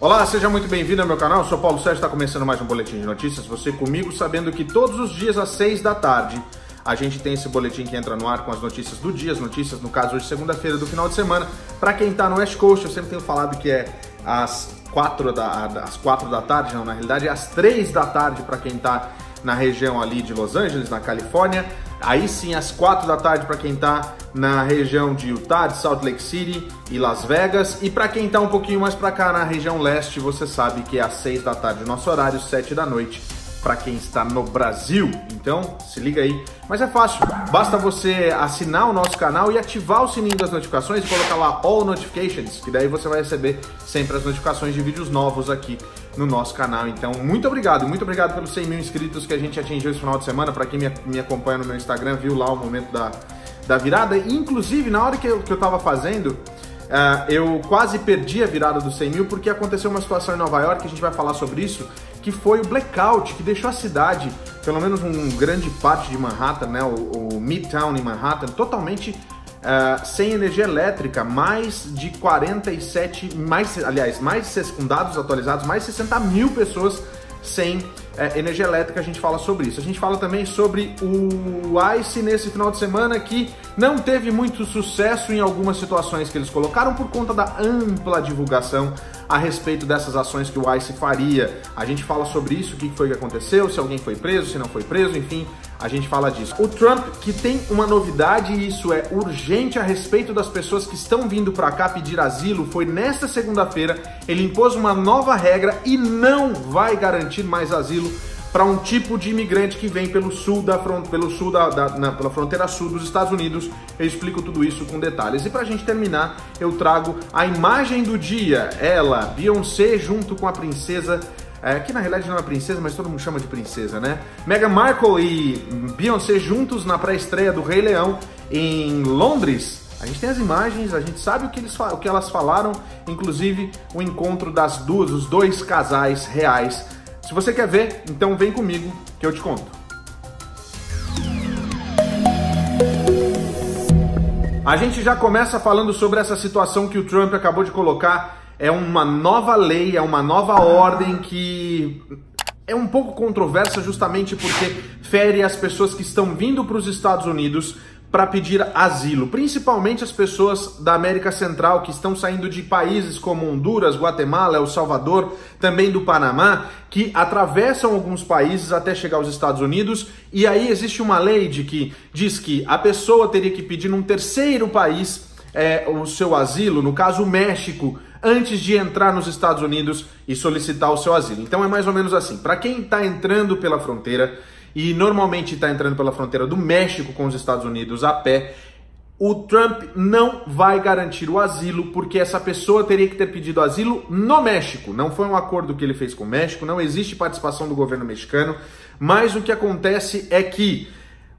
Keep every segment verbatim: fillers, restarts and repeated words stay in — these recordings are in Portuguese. Olá, seja muito bem-vindo ao meu canal, eu sou Paulo Sérgio, está começando mais um Boletim de Notícias, você comigo, sabendo que todos os dias às seis da tarde a gente tem esse boletim que entra no ar com as notícias do dia, as notícias, no caso, hoje, segunda-feira do final de semana. Para quem está no West Coast, eu sempre tenho falado que é às quatro da, às quatro da tarde, não, na realidade é às três da tarde para quem está na região ali de Los Angeles, na Califórnia, aí sim às quatro da tarde para quem está na região de Utah, de Salt Lake City e Las Vegas, e para quem está um pouquinho mais para cá na região leste, você sabe que é às seis da tarde o nosso horário, sete da noite para quem está no Brasil, então se liga aí, mas é fácil, basta você assinar o nosso canal e ativar o sininho das notificações e colocar lá All Notifications, que daí você vai receber sempre as notificações de vídeos novos aqui no nosso canal. Então, muito obrigado, muito obrigado pelos cem mil inscritos que a gente atingiu esse final de semana. Para quem me, me acompanha no meu Instagram, viu lá o momento da, da virada. E, inclusive, na hora que eu, que eu tava fazendo, uh, eu quase perdi a virada dos cem mil, porque aconteceu uma situação em Nova York, que a gente vai falar sobre isso, que foi o blackout, que deixou a cidade, pelo menos um grande parte de Manhattan, né, o, o Midtown em Manhattan, totalmente Uh, sem energia elétrica, mais de quarenta e sete, mais, aliás, mais com dados atualizados, mais de sessenta mil pessoas sem uh, energia elétrica. A gente fala sobre isso. A gente fala também sobre o I C E nesse final de semana, que não teve muito sucesso em algumas situações que eles colocaram por conta da ampla divulgação a respeito dessas ações que o I C E faria. A gente fala sobre isso, o que foi que aconteceu, se alguém foi preso, se não foi preso, enfim. A gente fala disso. O Trump, que tem uma novidade, e isso é urgente a respeito das pessoas que estão vindo para cá pedir asilo, foi nesta segunda-feira, ele impôs uma nova regra e não vai garantir mais asilo para um tipo de imigrante que vem pelo sul da, pelo sul da, da na, pela fronteira sul dos Estados Unidos. Eu explico tudo isso com detalhes. E para a gente terminar, eu trago a imagem do dia. Ela, Beyoncé, junto com a princesa... É, que na realidade não é princesa, mas todo mundo chama de princesa, né? Meghan Markle e Beyoncé juntos na pré-estreia do Rei Leão em Londres. A gente tem as imagens, a gente sabe o que, eles, o que elas falaram, inclusive o encontro das duas, os dois casais reais. Se você quer ver, então vem comigo que eu te conto. A gente já começa falando sobre essa situação que o Trump acabou de colocar. É uma nova lei, é uma nova ordem que é um pouco controversa, justamente porque fere as pessoas que estão vindo para os Estados Unidos para pedir asilo, principalmente as pessoas da América Central que estão saindo de países como Honduras, Guatemala, El Salvador, também do Panamá, que atravessam alguns países até chegar aos Estados Unidos, e aí existe uma lei de que diz que a pessoa teria que pedir num terceiro país é, o seu asilo, no caso o México, antes de entrar nos Estados Unidos e solicitar o seu asilo. Então é mais ou menos assim, para quem está entrando pela fronteira, e normalmente está entrando pela fronteira do México com os Estados Unidos a pé, o Trump não vai garantir o asilo, porque essa pessoa teria que ter pedido asilo no México. Não foi um acordo que ele fez com o México, não existe participação do governo mexicano, mas o que acontece é que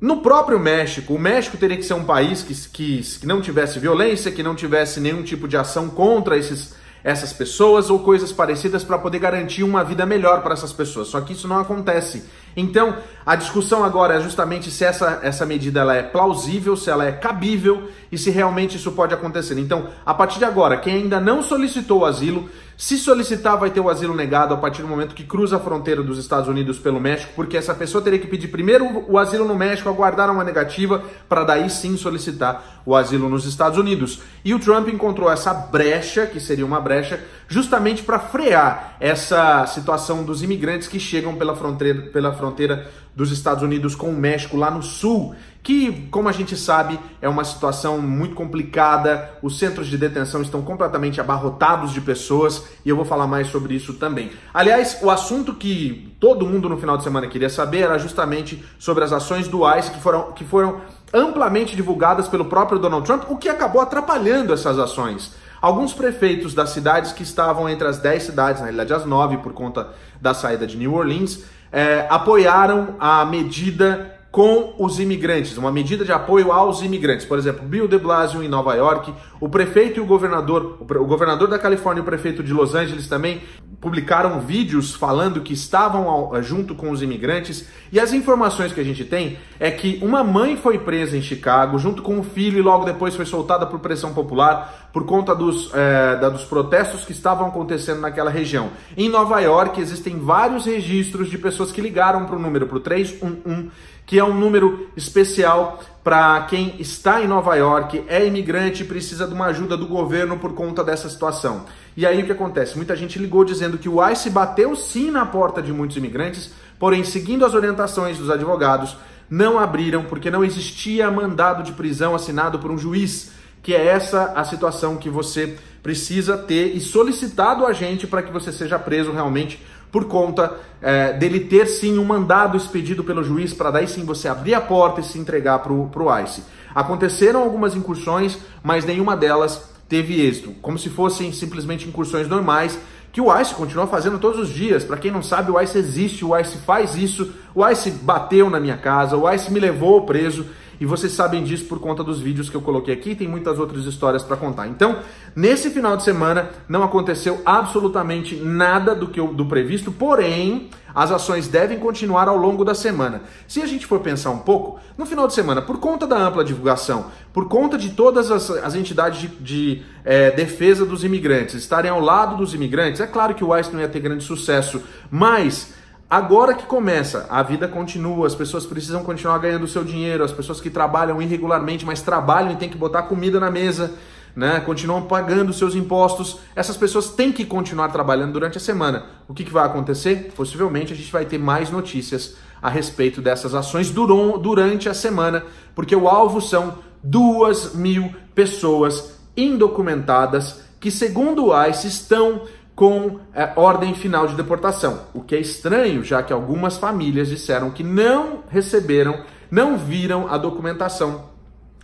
no próprio México, o México teria que ser um país que, que, que não tivesse violência, que não tivesse nenhum tipo de ação contra esses, essas pessoas ou coisas parecidas, para poder garantir uma vida melhor para essas pessoas. Só que isso não acontece. Então, a discussão agora é justamente se essa, essa medida ela é plausível, se ela é cabível e se realmente isso pode acontecer. Então, a partir de agora, quem ainda não solicitou o asilo, se solicitar, vai ter o asilo negado a partir do momento que cruza a fronteira dos Estados Unidos pelo México, porque essa pessoa teria que pedir primeiro o asilo no México, aguardar uma negativa, para daí sim solicitar o asilo nos Estados Unidos. E o Trump encontrou essa brecha, que seria uma brecha, justamente para frear essa situação dos imigrantes que chegam pela fronteira, pela fronteira dos Estados Unidos com o México, lá no sul, que, como a gente sabe, é uma situação muito complicada. Os centros de detenção estão completamente abarrotados de pessoas, e eu vou falar mais sobre isso também. Aliás, o assunto que todo mundo no final de semana queria saber era justamente sobre as ações do I C E que foram, que foram amplamente divulgadas pelo próprio Donald Trump, o que acabou atrapalhando essas ações. Alguns prefeitos das cidades que estavam entre as dez cidades, na realidade as nove, por conta da saída de New Orleans, é, apoiaram a medida com os imigrantes, uma medida de apoio aos imigrantes. Por exemplo, Bill de Blasio em Nova York, o prefeito e o governador, o governador da Califórnia e o prefeito de Los Angeles também publicaram vídeos falando que estavam junto com os imigrantes. E as informações que a gente tem é que uma mãe foi presa em Chicago junto com um filho e logo depois foi soltada por pressão popular por conta dos, é, da, dos protestos que estavam acontecendo naquela região. Em Nova York existem vários registros de pessoas que ligaram para o número, para o três um um, que é um número especial para quem está em Nova York, é imigrante e precisa de uma ajuda do governo por conta dessa situação. E aí o que acontece? Muita gente ligou dizendo que o I C E bateu sim na porta de muitos imigrantes, porém, seguindo as orientações dos advogados, não abriram porque não existia mandado de prisão assinado por um juiz, que é essa a situação que você precisa ter e solicitar do agente para que você seja preso realmente por conta é, dele ter sim um mandado expedido pelo juiz para daí sim você abrir a porta e se entregar para o I C E. Aconteceram algumas incursões, mas nenhuma delas teve êxito, como se fossem simplesmente incursões normais, que o I C E continua fazendo todos os dias. Para quem não sabe, o I C E existe, o I C E faz isso, o I C E bateu na minha casa, o I C E me levou preso, e vocês sabem disso por conta dos vídeos que eu coloquei aqui, tem muitas outras histórias para contar. Então, nesse final de semana, não aconteceu absolutamente nada do, que eu, do previsto, porém, as ações devem continuar ao longo da semana. Se a gente for pensar um pouco, no final de semana, por conta da ampla divulgação, por conta de todas as, as entidades de, de é, defesa dos imigrantes estarem ao lado dos imigrantes, é claro que o I C E não ia ter grande sucesso, mas agora que começa, a vida continua, as pessoas precisam continuar ganhando o seu dinheiro, as pessoas que trabalham irregularmente, mas trabalham e tem que botar comida na mesa, né? Continuam pagando seus impostos, essas pessoas têm que continuar trabalhando durante a semana. O que, que vai acontecer? Possivelmente a gente vai ter mais notícias a respeito dessas ações durante a semana, porque o alvo são duas mil pessoas indocumentadas que, segundo o I C E, estão com é, ordem final de deportação, o que é estranho, já que algumas famílias disseram que não receberam, não viram a documentação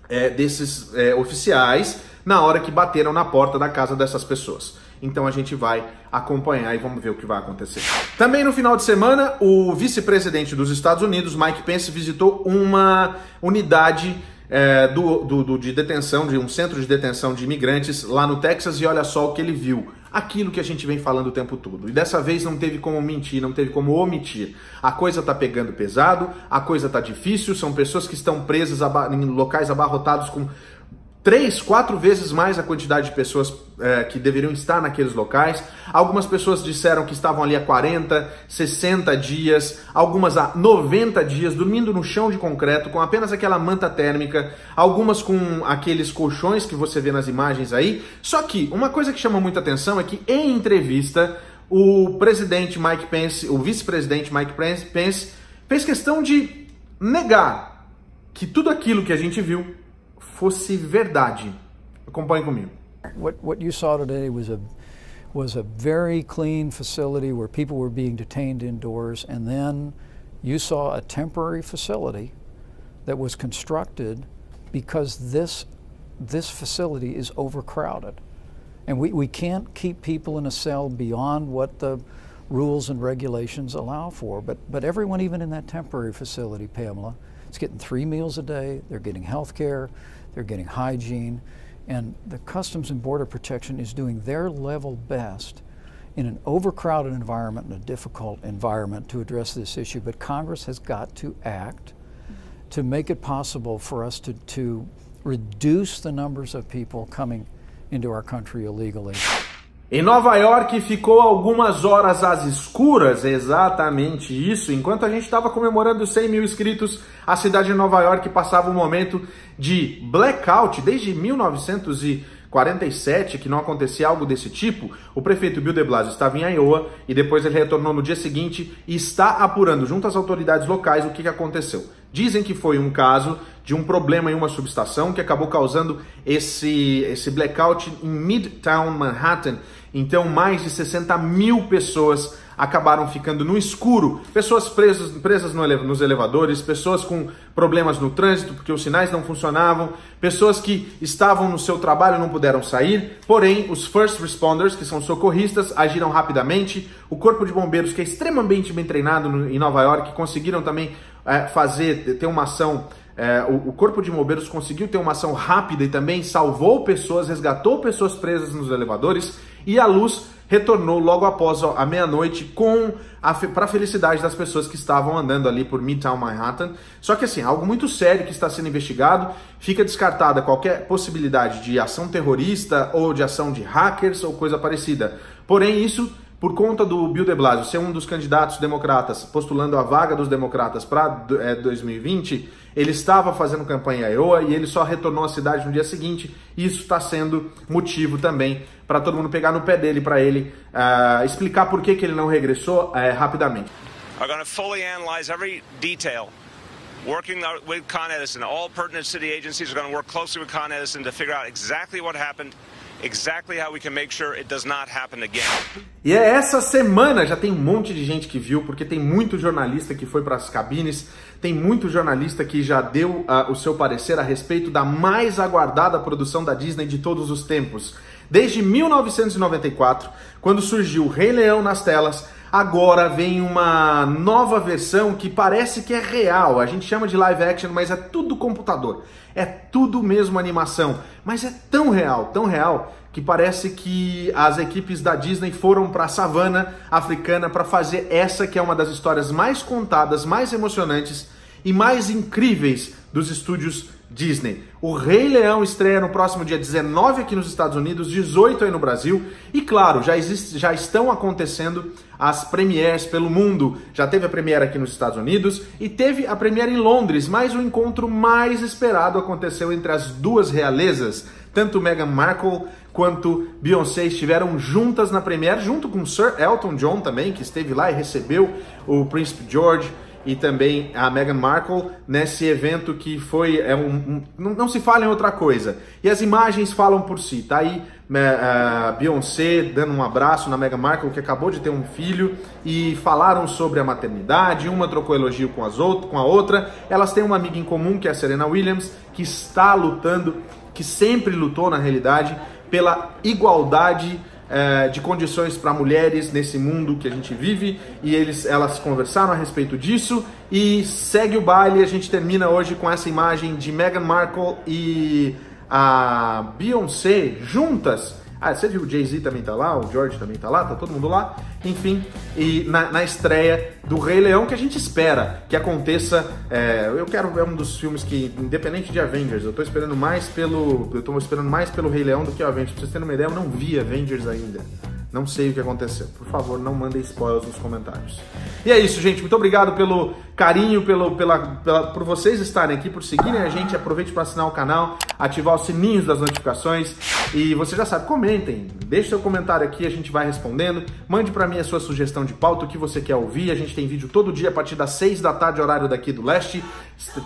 é, desses é, oficiais na hora que bateram na porta da casa dessas pessoas. Então a gente vai acompanhar e vamos ver o que vai acontecer. Também no final de semana, o vice-presidente dos Estados Unidos, Mike Pence, visitou uma unidade é, do, do, do, de detenção, de um centro de detenção de imigrantes lá no Texas, e olha só o que ele viu. Aquilo que a gente vem falando o tempo todo. E dessa vez não teve como mentir, não teve como omitir. A coisa tá pegando pesado, a coisa tá difícil, são pessoas que estão presas em locais abarrotados com três, quatro vezes mais a quantidade de pessoas é, que deveriam estar naqueles locais. Algumas pessoas disseram que estavam ali há quarenta, sessenta dias, algumas há noventa dias, dormindo no chão de concreto, com apenas aquela manta térmica, algumas com aqueles colchões que você vê nas imagens aí. Só que uma coisa que chama muita atenção é que, em entrevista, o presidente Mike Pence, o vice-presidente Mike Pence, fez questão de negar que tudo aquilo que a gente viu fosse verdade. Acompanhe comigo. What what you saw today was a was a very clean facility where people were being detained indoors, and then you saw a temporary facility that was constructed because this this facility is overcrowded, and we we can't keep people in a cell beyond what the rules and regulations allow for. But but everyone, even in that temporary facility, Pamela, is getting three meals a day. They're getting health care. They're getting hygiene, and the Customs and Border Protection is doing their level best in an overcrowded environment and a difficult environment to address this issue. But Congress has got to act to make it possible for us to, to reduce the numbers of people coming into our country illegally. Em Nova York ficou algumas horas às escuras, exatamente isso. Enquanto a gente estava comemorando cem mil inscritos, a cidade de Nova York passava um momento de blackout. Desde mil novecentos e quarenta e sete, que não acontecia algo desse tipo. O prefeito Bill de Blasio estava em Iowa e depois ele retornou no dia seguinte e está apurando junto às autoridades locais o que, que aconteceu. Dizem que foi um caso de um problema em uma subestação que acabou causando esse, esse blackout em Midtown Manhattan. Então, mais de sessenta mil pessoas acabaram ficando no escuro. Pessoas presas, presas no ele, nos elevadores, pessoas com problemas no trânsito, porque os sinais não funcionavam, pessoas que estavam no seu trabalho e não puderam sair. Porém, os first responders, que são socorristas, agiram rapidamente. O corpo de bombeiros, que é extremamente bem treinado no, em Nova York, conseguiram também é, fazer, ter uma ação... É, o, o corpo de bombeiros conseguiu ter uma ação rápida e também salvou pessoas, resgatou pessoas presas nos elevadores, e a luz retornou logo após a meia-noite com a fe- para a felicidade das pessoas que estavam andando ali por Midtown Manhattan. Só que assim, algo muito sério que está sendo investigado, fica descartada qualquer possibilidade de ação terrorista ou de ação de hackers ou coisa parecida. Porém, isso por conta do Bill de Blasio ser um dos candidatos democratas, postulando a vaga dos democratas para é, dois mil e vinte, ele estava fazendo campanha em Iowa e ele só retornou à cidade no dia seguinte. E isso está sendo motivo também para todo mundo pegar no pé dele, para ele uh, explicar por que, que ele não regressou uh, rapidamente. We're going to fully analyze every detail, working with Con Edison. All pertinent city agencies are going to work closely with Con Edison to figure out exactly what happened. Exactly how we can make sure it does not happen again. E é essa semana, já tem um monte de gente que viu, porque tem muito jornalista que foi para as cabines, tem muito jornalista que já deu uh, o seu parecer a respeito da mais aguardada produção da Disney de todos os tempos. Desde mil novecentos e noventa e quatro, quando surgiu O Rei Leão nas telas, agora vem uma nova versão que parece que é real. A gente chama de live action, mas é tudo computador. É tudo mesmo animação. Mas é tão real, tão real, que parece que as equipes da Disney foram para a savana africana para fazer essa que é uma das histórias mais contadas, mais emocionantes e mais incríveis dos estúdios Disney. O Rei Leão estreia no próximo dia dezenove aqui nos Estados Unidos, dezoito aí no Brasil, e claro, já, existe, já estão acontecendo as premières pelo mundo. Já teve a premiere aqui nos Estados Unidos e teve a premiere em Londres, mas o encontro mais esperado aconteceu entre as duas realezas. Tanto Meghan Markle quanto Beyoncé estiveram juntas na premiere, junto com Sir Elton John também, que esteve lá e recebeu o Príncipe George, e também a Meghan Markle nesse evento que foi... É um, um, não, não se fala em outra coisa. E as imagens falam por si. Tá aí uh, Beyoncé dando um abraço na Meghan Markle, que acabou de ter um filho, e falaram sobre a maternidade, uma trocou elogio com, as outro, com a outra. Elas têm uma amiga em comum, que é a Serena Williams, que está lutando, que sempre lutou, na realidade, pela igualdade de condições para mulheres nesse mundo que a gente vive, e eles, elas conversaram a respeito disso e segue o baile. A gente termina hoje com essa imagem de Meghan Markle e a Beyoncé juntas. Ah, você viu, o Jay-Z também tá lá, o George também tá lá, tá todo mundo lá, enfim, e na, na estreia do Rei Leão, que a gente espera que aconteça. É, eu quero ver um dos filmes que, independente de Avengers, eu tô esperando mais pelo. Eu tô esperando mais pelo Rei Leão do que o Avengers. Pra vocês terem uma ideia, eu não vi Avengers ainda. Não sei o que aconteceu. Por favor, não mandem spoilers nos comentários. E é isso, gente. Muito obrigado pelo carinho, pelo, pela, pela, por vocês estarem aqui, por seguirem a gente. Aproveite para assinar o canal, ativar os sininhos das notificações. E você já sabe, comentem. Deixe seu comentário aqui, a gente vai respondendo. Mande para mim a sua sugestão de pauta, o que você quer ouvir. A gente tem vídeo todo dia a partir das seis da tarde, horário daqui do leste.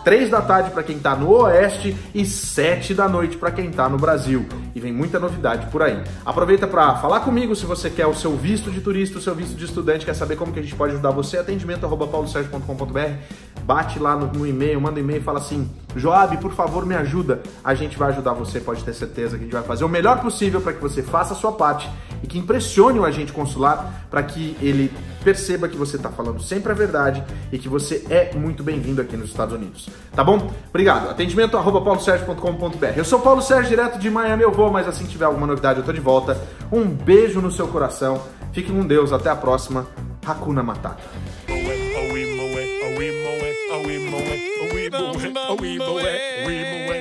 três da tarde para quem está no oeste e sete da noite para quem está no Brasil. E vem muita novidade por aí. Aproveita para falar comigo se você... você quer o seu visto de turista, o seu visto de estudante, quer saber como que a gente pode ajudar você, atendimento arroba paulo sérgio ponto com ponto br, bate lá no, no e-mail, manda um e-mail e fala assim, Joab, por favor, me ajuda. A gente vai ajudar você, pode ter certeza que a gente vai fazer o melhor possível para que você faça a sua parte e que impressione o agente consular para que ele perceba que você está falando sempre a verdade e que você é muito bem-vindo aqui nos Estados Unidos. Tá bom? Obrigado. Atendimento arroba paulo sérgio ponto com ponto br. Eu sou Paulo Sérgio, direto de Miami, eu vou, mas assim que tiver alguma novidade eu tô de volta. Um beijo no seu coração. Fique com Deus, até a próxima. Hakuna Matata. Não, não, não, não, não, não, não.